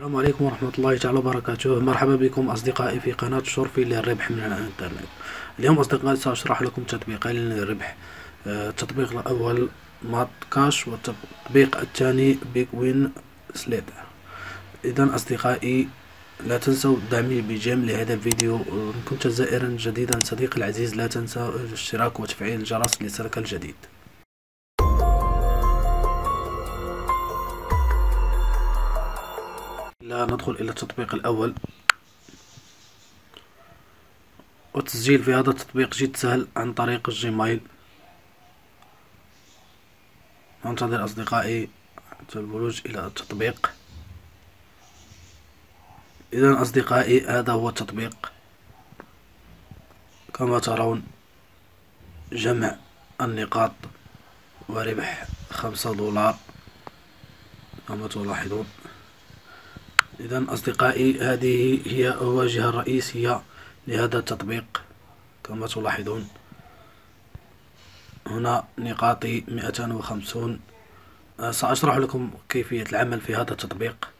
السلام عليكم ورحمة الله تعالى وبركاته. مرحبا بكم أصدقائي في قناة الشرفي للربح من الإنترنت. اليوم أصدقائي سأشرح لكم تطبيقين للربح، التطبيق الأول مات كاش والتطبيق الثاني بيج وين سلايد. إذا أصدقائي لا تنسوا دعمي بجيم لهذا الفيديو، وإن كنت زائرا جديدا صديقي العزيز لا تنسى الاشتراك وتفعيل الجرس ليصلك الجديد. لا ندخل الى التطبيق الاول والتسجيل في هذا التطبيق جد سهل عن طريق الجيميل. ننتظر اصدقائي حتى الولوج الى التطبيق. اذا اصدقائي هذا هو التطبيق، كما ترون جمع النقاط وربح $5 كما تلاحظون. إذا أصدقائي هذه هي الواجهة الرئيسية لهذا التطبيق كما تلاحظون. هنا نقاطي 250. سأشرح لكم كيفية العمل في هذا التطبيق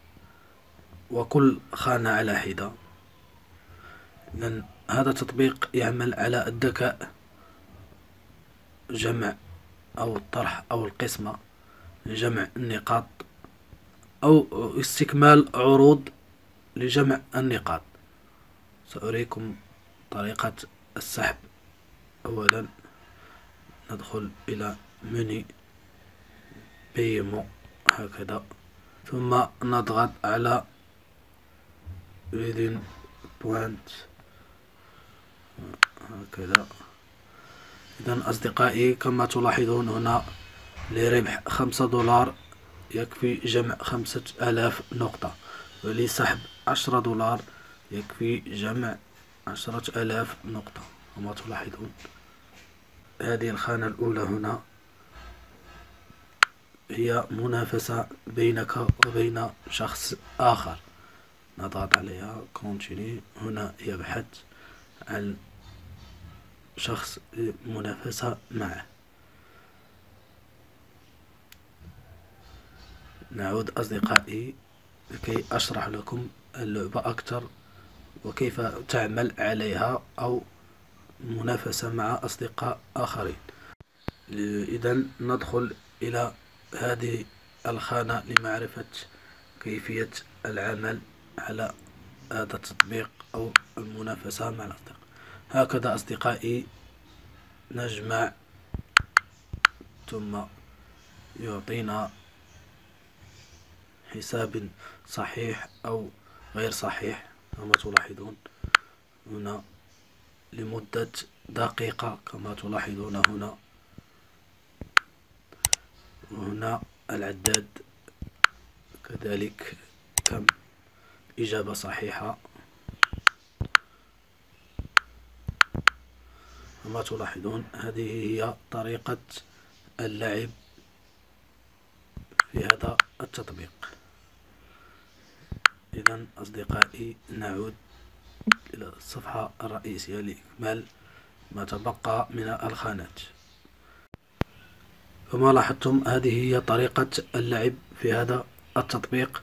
وكل خانة على حدة. إذا هذا التطبيق يعمل على الذكاء، جمع أو الطرح أو القسمة، جمع النقاط أو استكمال عروض لجمع النقاط. سأريكم طريقة السحب. أولا ندخل إلى مني بيمو هكذا، ثم نضغط على within point هكذا. إذا أصدقائي كما تلاحظون هنا لربح $5 يكفي جمع 5000 نقطة، ولسحب $10 يكفي جمع 10000 نقطة كما تلاحظون. هذه الخانة الأولى هنا هي منافسة بينك وبين شخص آخر، نضغط عليها continue. هنا يبحث عن شخص منافسة معه. نعود أصدقائي لكي أشرح لكم اللعبة أكثر وكيف تعمل عليها أو منافسة مع أصدقاء آخرين. إذا ندخل إلى هذه الخانة لمعرفة كيفية العمل على هذا التطبيق أو المنافسة مع الأصدقاء. هكذا أصدقائي نجمع ثم يعطينا حساب صحيح أو غير صحيح كما تلاحظون هنا لمدة دقيقة كما تلاحظون هنا. وهنا العداد كذلك كم إجابة صحيحة كما تلاحظون. هذه هي طريقة اللعب في هذا التطبيق. إذا أصدقائي نعود إلى الصفحة الرئيسية لإكمال ما تبقى من الخانات. كما لاحظتم هذه هي طريقة اللعب في هذا التطبيق.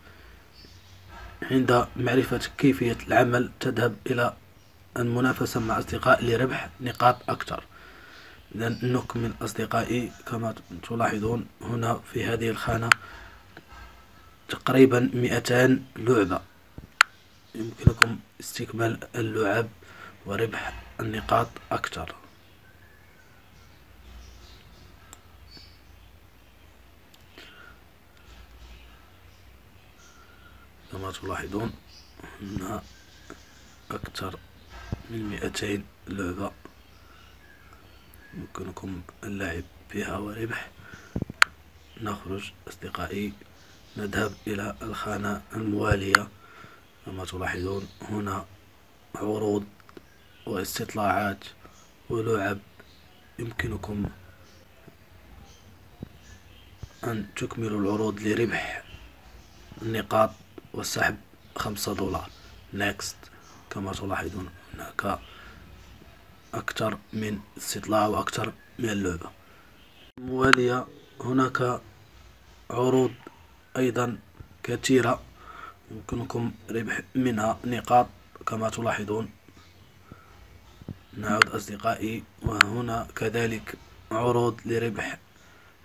عند معرفة كيفية العمل تذهب إلى المنافسة مع أصدقاء لربح نقاط أكثر. إذا نكمل أصدقائي كما تلاحظون هنا في هذه الخانة تقريبا 200 لعبة، يمكنكم استكمال اللعب وربح النقاط أكثر. كما تلاحظون هنا أكثر من 200 لعبة يمكنكم اللعب بها وربح. نخرج أصدقائي نذهب إلى الخانة الموالية كما تلاحظون هنا عروض واستطلاعات ولعب، يمكنكم أن تكملوا العروض لربح النقاط والسحب $5 next. كما تلاحظون هناك أكثر من استطلاع وأكثر من اللعبة الموالية. هناك عروض أيضا كثيرة يمكنكم ربح منها نقاط كما تلاحظون. نعود أصدقائي، وهنا كذلك عروض لربح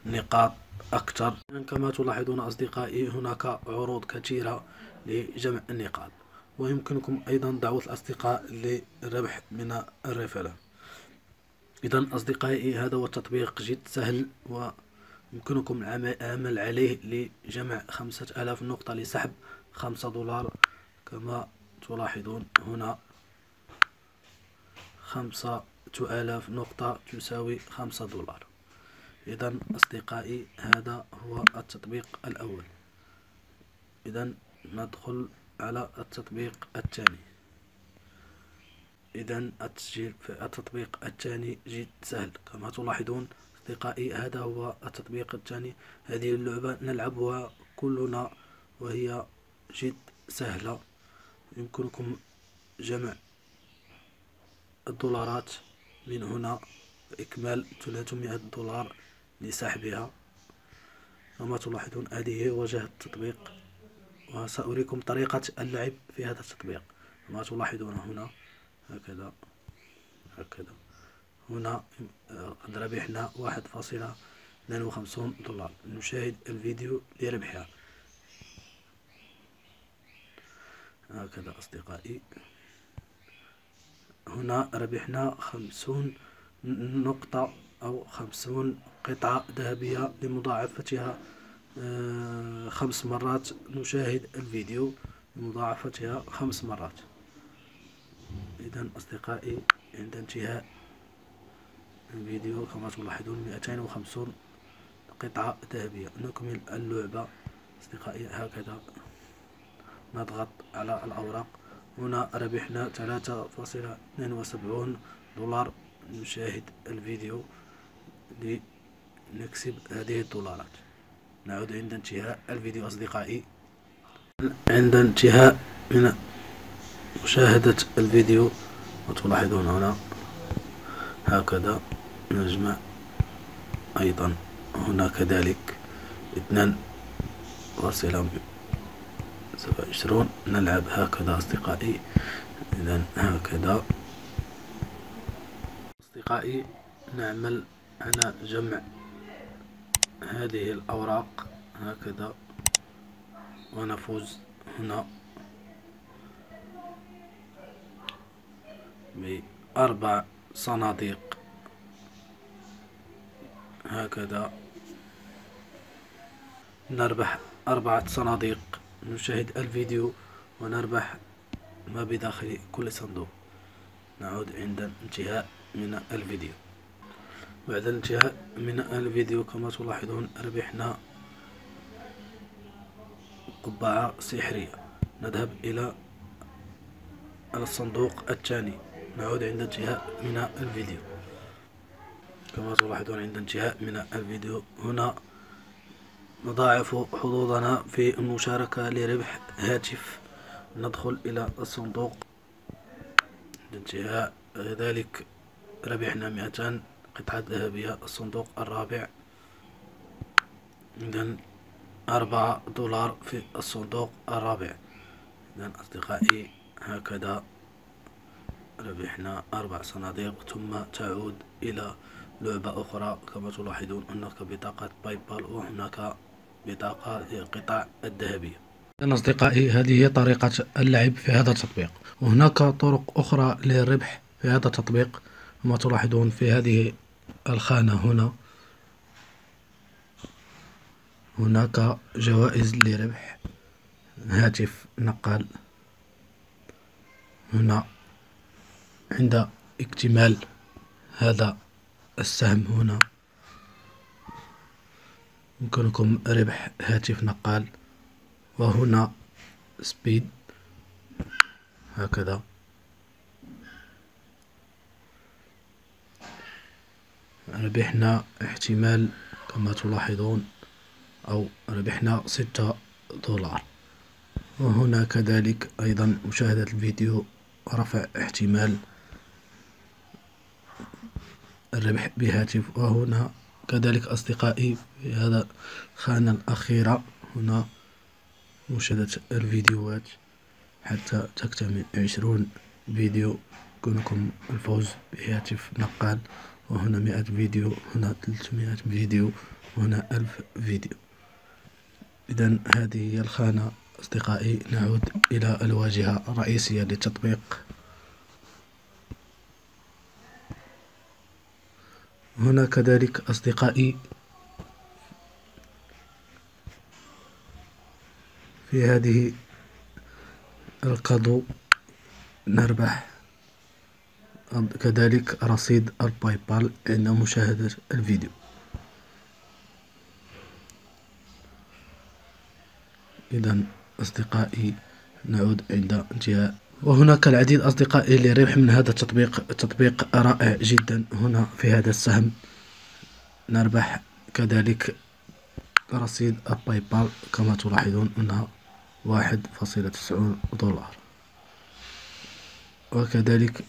نقاط أكثر. كما تلاحظون أصدقائي هناك عروض كثيرة لجمع النقاط، ويمكنكم أيضا دعوة الأصدقاء للربح من الرفلة. إذا أصدقائي هذا هو التطبيق، جد سهل ويمكنكم العمل عليه لجمع 5000 نقطة لسحب $5 كما تلاحظون هنا. 5000 نقطة تساوي $5. إذا أصدقائي هذا هو التطبيق الأول. إذا ندخل على التطبيق الثاني. إذا التسجيل في التطبيق الثاني جد سهل كما تلاحظون أصدقائي. هذا هو التطبيق الثاني، هذه اللعبة نلعبها كلنا وهي جد سهلة. يمكنكم جمع الدولارات من هنا وإكمال $300 لسحبها كما تلاحظون. هذه واجهة التطبيق، وسأريكم طريقة اللعب في هذا التطبيق كما تلاحظون هنا. هكذا هكذا هنا قد ربحنا $1.52. نشاهد الفيديو لربحها. هكذا أصدقائي هنا ربحنا 50 نقطة أو 50 قطعة ذهبية لمضاعفتها 5 مرات. نشاهد الفيديو لمضاعفتها 5 مرات. إذا أصدقائي عند انتهاء الفيديو كما تلاحظون 250 قطعة ذهبية. نكمل اللعبة أصدقائي. هكذا نضغط على الأوراق. هنا ربحنا $3.72. نشاهد الفيديو لنكسب هذه الدولارات. نعود عند انتهاء الفيديو أصدقائي. عند انتهاء من مشاهدة الفيديو وتلاحظون هنا هكذا نجمع أيضا هنا كذلك 2.27. نلعب هكذا أصدقائي. إذا هكذا أصدقائي نعمل على جمع هذه الأوراق هكذا ونفوز هنا ب4 صناديق هكذا. نربح 4 صناديق. نشاهد الفيديو ونربح ما بداخل كل صندوق. نعود عند انتهاء من الفيديو. بعد الانتهاء من الفيديو كما تلاحظون ربحنا قبعة سحرية. نذهب إلى الصندوق الثاني. نعود عند انتهاء من الفيديو كما تلاحظون. عند انتهاء من الفيديو هنا نضاعف حظوظنا في المشاركة لربح هاتف. ندخل إلى الصندوق. عند انتهاء ذلك ربحنا 200 قطعة ذهبية. الصندوق الرابع. إذن $4 في الصندوق الرابع. إذن أصدقائي هكذا ربحنا 4 صناديق. ثم تعود إلى لعبة أخرى كما تلاحظون. هناك بطاقة باي بال وهناك بطاقة للقطع الذهبية. إذن أصدقائي هذه هي طريقة اللعب في هذا التطبيق، وهناك طرق أخرى للربح في هذا التطبيق كما تلاحظون في هذه الخانة هنا. هناك جوائز لربح هاتف نقال. هنا عند اكتمال هذا السهم هنا يمكنكم ربح هاتف نقال. وهنا سبيد هكذا ربحنا احتمال كما تلاحظون أو ربحنا $6. وهنا كذلك أيضا مشاهدة الفيديو ورفع احتمال الربح بهاتف. وهنا كذلك أصدقائي في هذا الخانة الأخيرة هنا مشاهدة الفيديوهات حتى تكتمل 20 فيديو يمكنكم الفوز بهاتف نقال. وهنا 100 فيديو، هنا 300 فيديو، وهنا 1000 فيديو. إذا هذه هي الخانة أصدقائي. نعود إلى الواجهة الرئيسية للتطبيق. هنا كذلك أصدقائي في هذه القضو نربح كذلك رصيد الباي بال عند مشاهدة الفيديو. إذا أصدقائي نعود عند انتهاء. وهناك العديد أصدقائي للربح من هذا التطبيق، تطبيق رائع جدا. هنا في هذا السهم نربح كذلك رصيد الباي بال كما تلاحظون أنها 1.90 دولار. وكذلك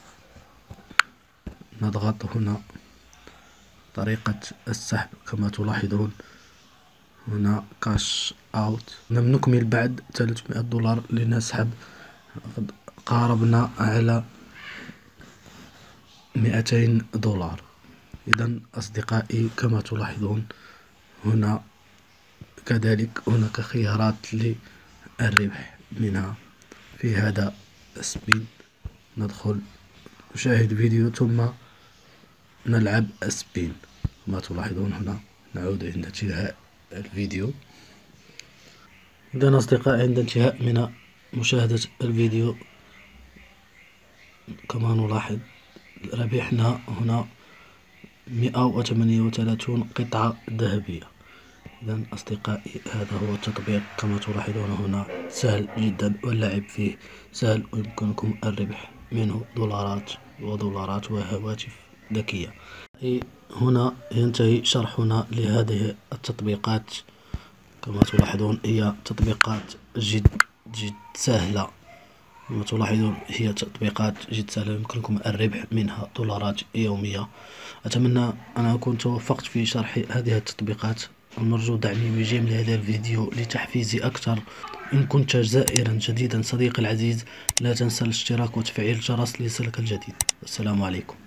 نضغط هنا طريقة السحب كما تلاحظون هنا كاش اوت. نكمل بعد 300 دولار لنسحب. قد قاربنا على 200 دولار. اذا اصدقائي كما تلاحظون هنا كذلك هناك خيارات للربح منها في هذا السبين. ندخل نشاهد فيديو ثم نلعب السبين كما تلاحظون. هنا نعود عند انتهاء الفيديو. إذا أصدقائي عند انتهاء من مشاهدة الفيديو كما نلاحظ ربحنا هنا 138 قطعة ذهبية. إذا أصدقائي هذا هو التطبيق كما تلاحظون. هنا سهل جدا واللعب فيه سهل، ويمكنكم الربح منه دولارات ودولارات وهواتف ذكية. هنا ينتهي شرحنا لهذه التطبيقات. كما تلاحظون هي تطبيقات جد سهلة. كما تلاحظون هي تطبيقات جد سهلة يمكنكم الربح منها دولارات يومية. أتمنى أن أكون توفقت في شرح هذه التطبيقات. نرجو دعمي بجيم لهذا الفيديو لتحفيزي أكثر. إن كنت زائرا جديدا صديقي العزيز لا تنسى الاشتراك وتفعيل الجرس ليصلك الجديد. والسلام عليكم.